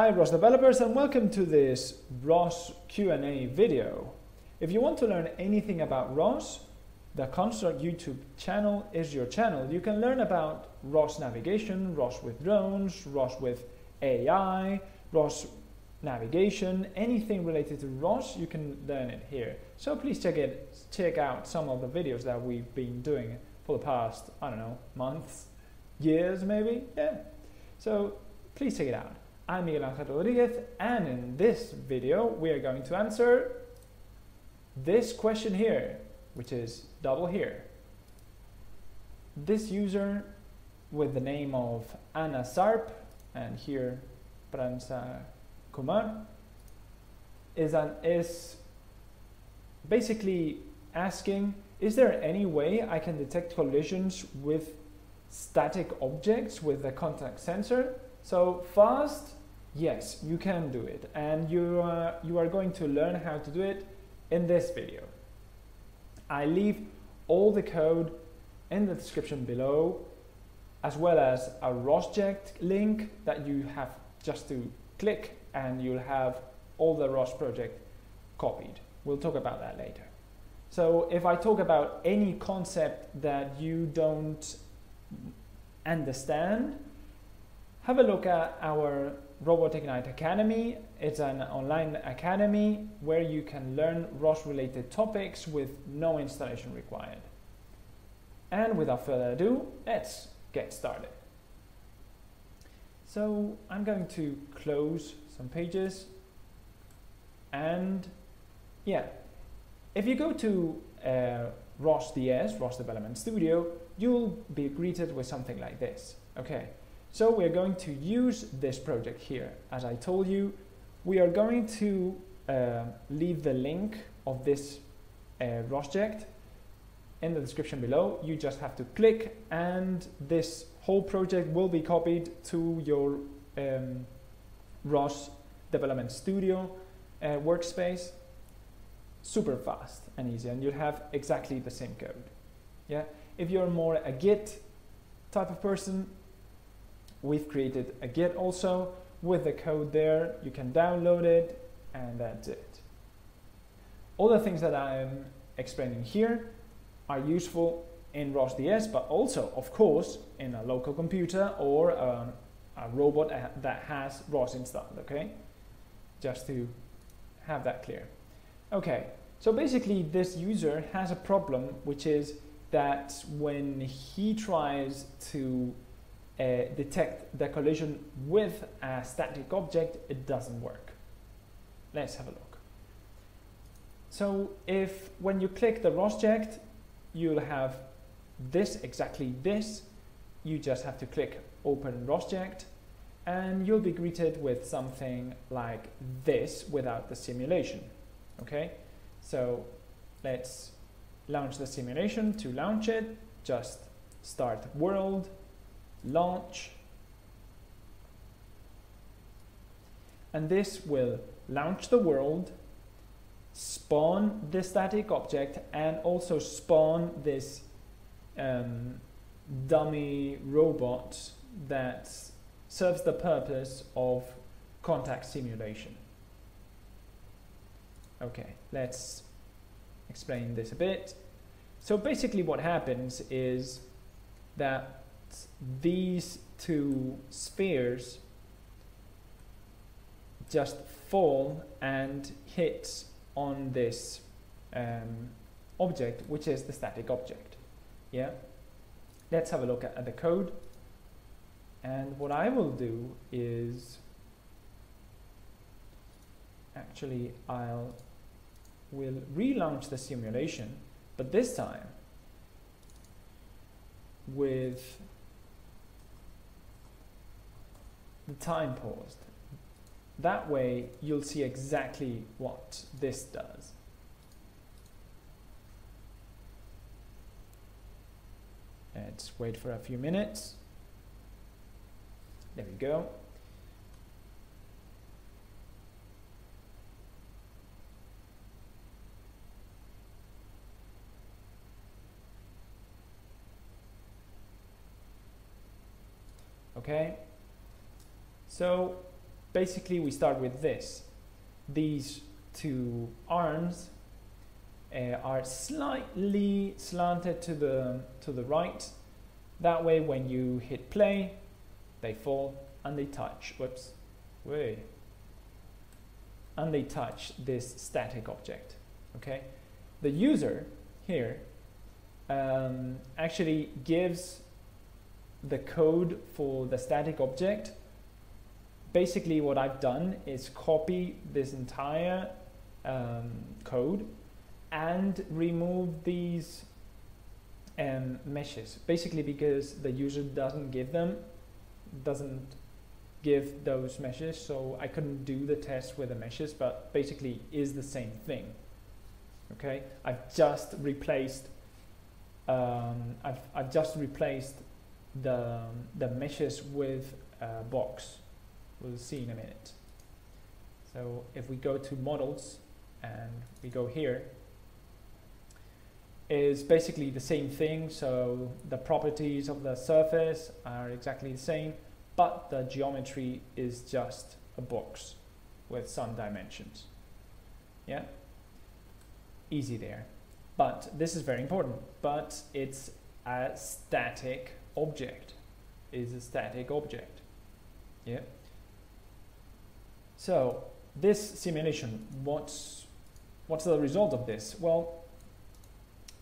Hi ROS developers, and welcome to this ROS Q&A video. If you want to learn anything about ROS, the Construct YouTube channel is your channel. You can learn about ROS navigation, ROS with drones, ROS with AI, ROS navigation, anything related to ROS, you can learn it here. So please check out some of the videos that we've been doing for the past, I don't know, months, years maybe, yeah. So please check it out. I'm Miguel Angel Rodriguez, and in this video we are going to answer this question here, which is double here. This user with the name of Anna Sarp, and here Pransa Kumar, is basically asking, is there any way I can detect collisions with static objects with the contact sensor? So fast, yes, you can do it, and you are going to learn how to do it in this video. I leave all the code in the description below, as well as a ROSject link that you have just to click, and you'll have all the ROS project copied. We'll talk about that later. So if I talk about any concept that you don't understand, have a look at our Robot Ignite Academy. It's an online academy where you can learn ROS-related topics with no installation required. And without further ado, let's get started. So I'm going to close some pages. And yeah, if you go to ROSDS, ROS Development Studio, you'll be greeted with something like this. Okay. So we're going to use this project here. As I told you, we are going to leave the link of this ROSject in the description below. You just have to click, and this whole project will be copied to your ROS Development Studio workspace. Super fast and easy, and you'll have exactly the same code. Yeah. If you're more a Git type of person, we've created a Git also with the code there. You can download it, and that's it. All the things that I'm explaining here are useful in ROSDS, but also, of course, in a local computer or a robot that has ROS installed, okay? Just to have that clear. Okay, so basically this user has a problem, which is that when he tries to detect the collision with a static object, it doesn't work. Let's have a look. So if when you click the ROSject, you'll have this, exactly this. You just have to click open ROSject, and you'll be greeted with something like this without the simulation. Okay, so let's launch the simulation. To launch it, just start world, launch, and this will launch the world, spawn the static object, and also spawn this dummy robot that serves the purpose of contact simulation. Okay, let's explain this a bit. So basically what happens is that these two spheres just fall and hit on this object, which is the static object. Yeah, let's have a look at the code. And what I will do is actually will relaunch the simulation, but this time with the time paused. That way you'll see exactly what this does. Let's wait for a few minutes. There we go. Okay. So Basically, we start with this. These two arms are slightly slanted to the right. That way, when you hit play, they fall and they touch. Whoops. Way. And they touch this static object. Okay. The user here actually gives the code for the static object. Basically, what I've done is copy this entire code and remove these meshes. Basically, because the user doesn't give those meshes, so I couldn't do the test with the meshes, but basically is the same thing. Okay, I've just replaced I've just replaced the meshes with a box. We'll see in a minute. So if we go to models and we go here, is basically the same thing. So the properties of the surface are exactly the same, but the geometry is just a box with some dimensions. Yeah, easy there. But this is very important. But it's a static object. It's a static object. Yeah. So this simulation, what's the result of this? Well,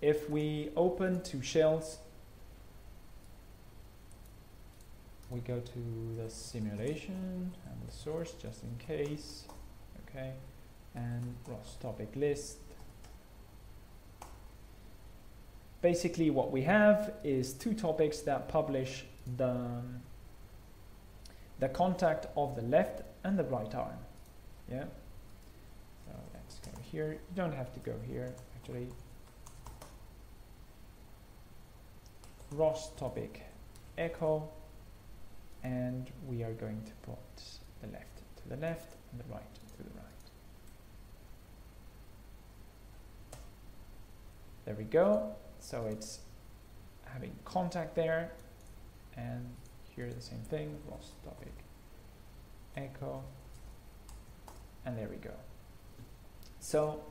if we open two shells, we go to the simulation and the source just in case. Okay, and ROS topic list. Basically, what we have is two topics that publish the contact of the left and the right arm. Yeah. So let's go here. You don't have to go here actually. ROS topic echo, and we are going to put the left to the left and the right to the right. There we go. So it's having contact there, and here the same thing, ROS topic echo, and there we go. So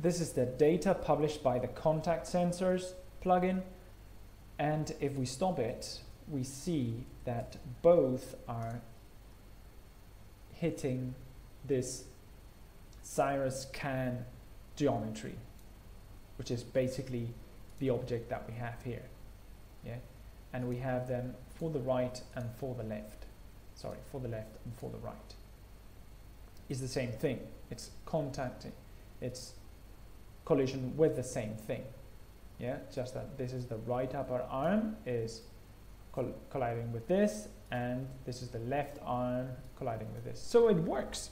this is the data published by the contact sensors plugin. And if we stop it, we see that both are hitting this gyroscan geometry, which is basically the object that we have here. Yeah, and we have them for the right and for the left. Sorry, for the left and for the right. It's the same thing. It's contacting. It's collision with the same thing. Yeah, just that this is the right upper arm is colliding with this, and this is the left arm colliding with this. So it works.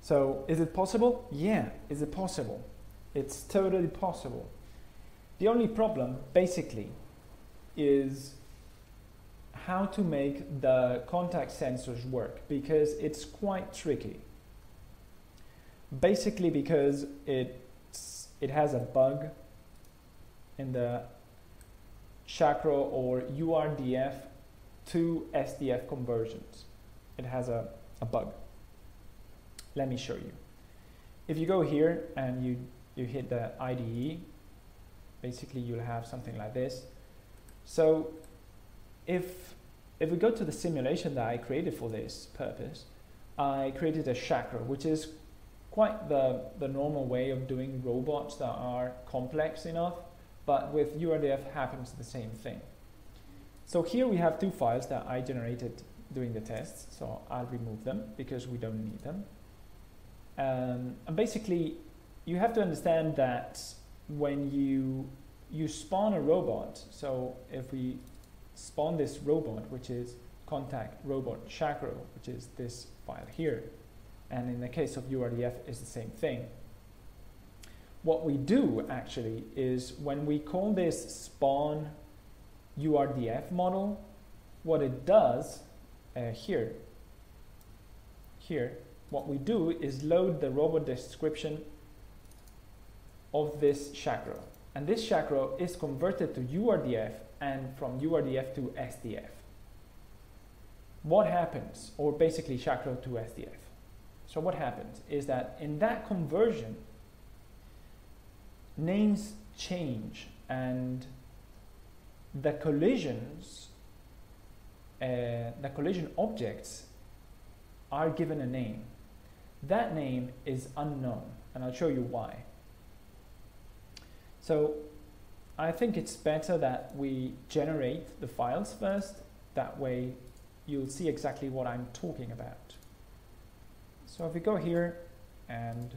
So is it possible? Yeah, is it possible? It's totally possible. The only problem basically is how to make the contact sensors work, because it's quite tricky. Basically because it has a bug in the Xacro or URDF to SDF conversions. It has a bug. Let me show you. If you go here and you hit the IDE, basically you'll have something like this. So if we go to the simulation that I created for this purpose, I created a Xacro, which is quite the normal way of doing robots that are complex enough, but with URDF happens the same thing. So here we have two files that I generated during the tests, so I'll remove them because we don't need them. And basically, you have to understand that when you spawn a robot, so if we spawn this robot, which is contact robot Xacro, which is this file here, and in the case of URDF it's the same thing. What we do actually is when we call this spawn URDF model, what it does here, what we do is load the robot description of this Xacro. And this Xacro is converted to URDF and from URDF to SDF. what happens, or basically Xacro to SDF. So what happens is that in that conversion, names change and the collisions, the collision objects are given a name. That name is unknown, and I'll show you why. So I think it's better that we generate the files first. That way you'll see exactly what I'm talking about. So if we go here and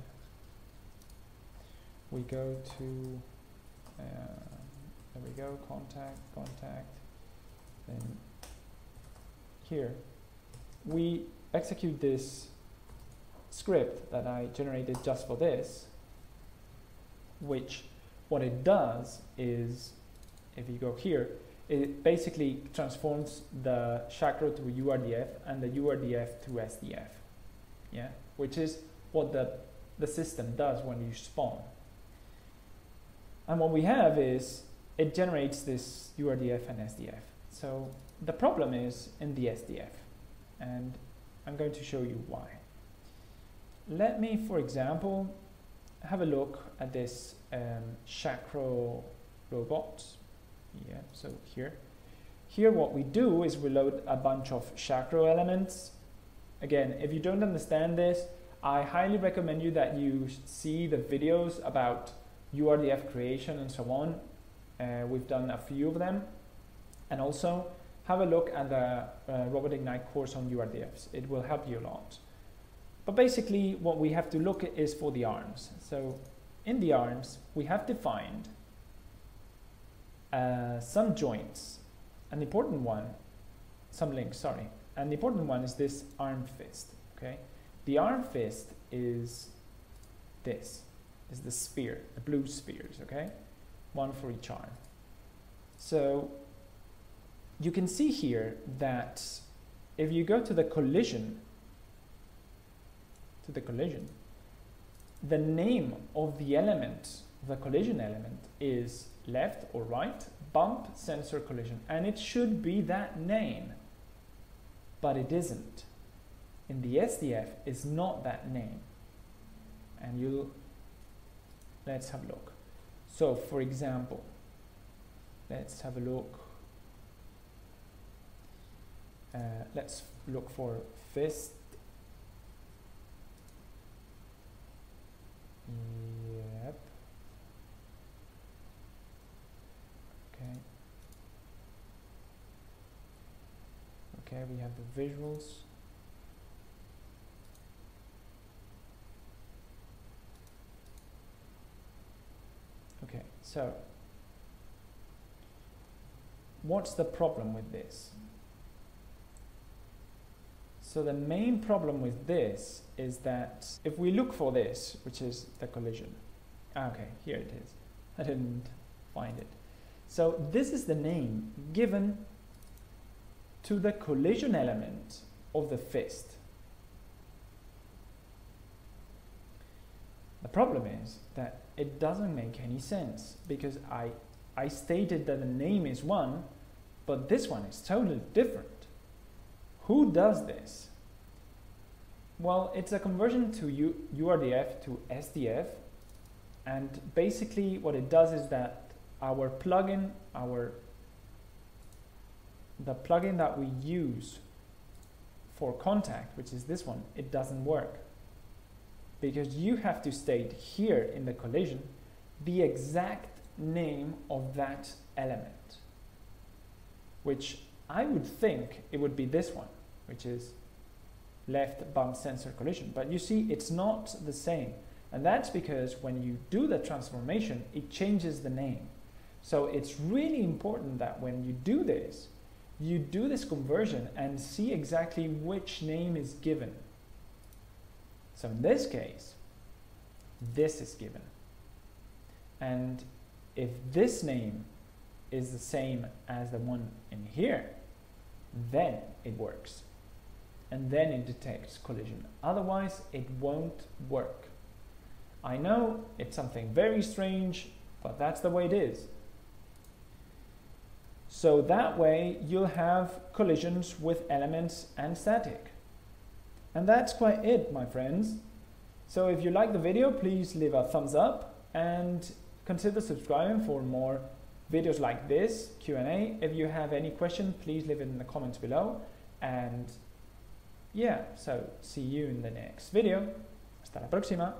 we go to, there we go, contact, then here we execute this script that I generated just for this, which what it does is, if you go here, it basically transforms the Xacro to URDF and the URDF to SDF, yeah, which is what the system does when you spawn. And what we have is it generates this URDF and SDF. So the problem is in the SDF, and I'm going to show you why. Let me, for example, have a look at this Xacro robot. Yeah, so here what we do is we load a bunch of Xacro elements. Again, if you don't understand this, I highly recommend you that you see the videos about URDF creation and so on. We've done a few of them, and also have a look at the Robot Ignite course on URDFs. It will help you a lot. But basically what we have to look at is for the arms. So in the arms, we have defined some joints. An important one, some links, sorry. An important one is this arm fist, okay? The arm fist is this, is the sphere, the blue spheres, okay? One for each arm. So you can see here that if you go to the collision, the name of the element, the collision element, is left or right, bump, sensor, collision, and it should be that name, but it isn't. In the SDF, it's not that name. And let's have a look. So for example, let's have a look. Let's look for fist. Yep. Okay. Okay, we have the visuals. Okay, so what's the problem with this? So the main problem with this is that if we look for this, which is the collision, okay, here it is. I didn't find it. So this is the name given to the collision element of the fist. The problem is that it doesn't make any sense, because I stated that the name is one, but this one is totally different. Who does this? Well, it's a conversion to URDF to SDF, and basically what it does is that our plugin, the plugin that we use for contact, which is this one, it doesn't work, because you have to state here in the collision the exact name of that element, which I would think it would be this one, which is left bump sensor collision, but you see it's not the same, and that's because when you do the transformation it changes the name. So it's really important that when you do this conversion and see exactly which name is given. So in this case, this is given, and if this name is the same as the one in here, then it works, and then it detects collision. Otherwise it won't work. I know it's something very strange, but that's the way it is. So that way you'll have collisions with elements and static. And that's quite it, my friends. So if you like the video, please leave a thumbs up and consider subscribing for more videos like this, Q&A. If you have any question, please leave it in the comments below. And yeah, so see you in the next video. Hasta la próxima.